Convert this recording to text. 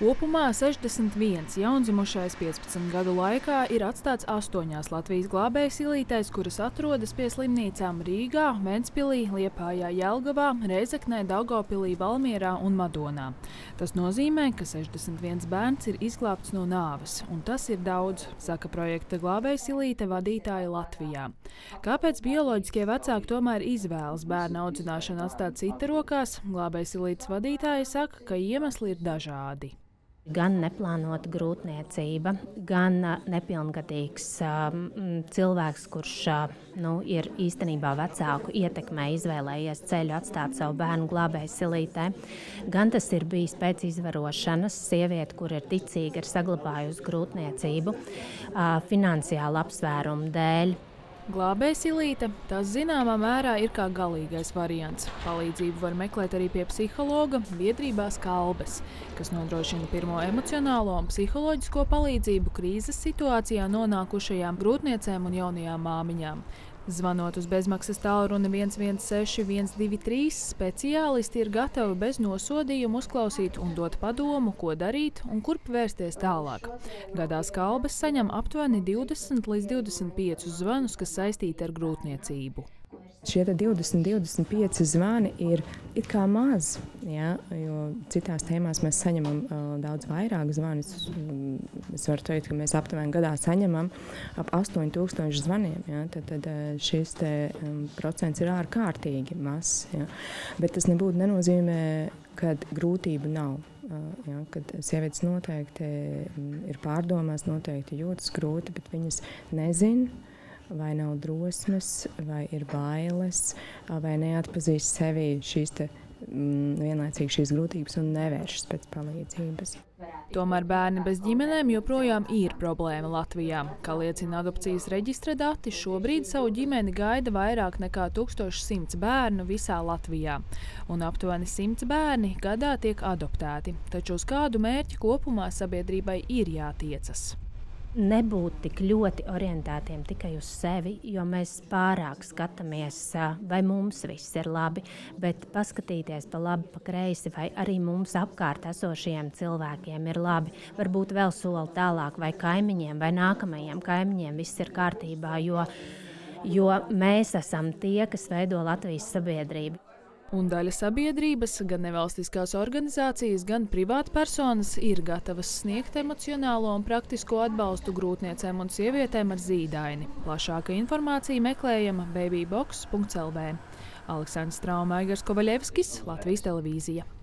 Kopumā 61 jaundzimušais 15 gadu laikā ir atstāts 8 Latvijas glābējsilītēs, kuras atrodas pie slimnīcām Rīgā, Ventspilī, Liepājā, Jelgavā, Rēzeknē, Daugavpilī, Valmierā un Madonā. Tas nozīmē, ka 61 bērns ir izglābts no nāves, un tas ir daudz, saka projekta Glābējsilīte vadītāja Latvijā. Kāpēc bioloģiskie vecāki tomēr izvēlas bērna audzināšanu atstāt cita rokās, Glābējsilītes vadītāja saka, ka iemesli ir dažādi. Gan neplānota grūtniecība, gan nepilngadīgs cilvēks, kurš ir īstenībā vecāku ietekmē izvēlējies ceļu atstāt savu bērnu glābējsilītē, gan tas ir bijis pēc izvarošanas sieviete, kur ir ticīga, ir saglabājusi grūtniecību finansiālu apsvērumu dēļ. Glābējsilīte, tas zināmā mērā ir kā galīgais variants. Palīdzību var meklēt arī pie psihologa biedrībās Kalbes, kas nodrošina pirmo emocionālo un psiholoģisko palīdzību krīzes situācijā nonākušajām grūtniecēm un jaunajām māmiņām. Zvanot uz bezmaksas tālruni 116123, speciālisti ir gatavi bez nosodījuma uzklausīt un dot padomu, ko darīt un kurp vērsties tālāk. Gadās Kalbes saņem aptuveni 20 līdz 25 zvanus, kas saistīti ar grūtniecību. Šie 20–25 zvani ir it kā maz, ja, jo citās tēmās mēs saņemam daudz vairāk zvanus. Es varu teikt, ka mēs aptuveni gadā saņemam ap 8000 zvaniem. Ja, tad šis procents ir ārkārtīgi mazs. Ja. Bet tas nebūtu nenozīmē, ka grūtību nav. Ja, kad sievietes noteikti ir pārdomās, noteikti jūtas grūti, bet viņas nezina, vai nav drosmes, vai ir bailes, vai neatpazīst sevi šīs vienlaicīgi šīs grūtības un nevēršas pēc palīdzības. Tomēr bērni bez ģimenēm joprojām ir problēma Latvijā. Kā liecina adopcijas reģistra dati, šobrīd savu ģimeni gaida vairāk nekā 1100 bērnu visā Latvijā. Un aptuveni 100 bērni gadā tiek adoptēti, taču uz kādu mērķi kopumā sabiedrībai ir jātiecas. Nebūt tik ļoti orientētiem tikai uz sevi, jo mēs pārāk skatāmies, vai mums viss ir labi, bet paskatīties pa labi, pa kreisi, vai arī mums apkārt esošajiem cilvēkiem ir labi. Varbūt vēl soli tālāk, vai kaimiņiem, vai nākamajiem kaimiņiem viss ir kārtībā, jo mēs esam tie, kas veido Latvijas sabiedrību. Un daļa sabiedrības, gan nevalstiskās organizācijas, gan privātpersonas ir gatavas sniegt emocionālo un praktisko atbalstu grūtniecēm un sievietēm ar zīdaini. Plašāka informācija meklējama babybox.lv. Aleksandrs Trauma-Aigars Kovaļevskis, Latvijas televīzija.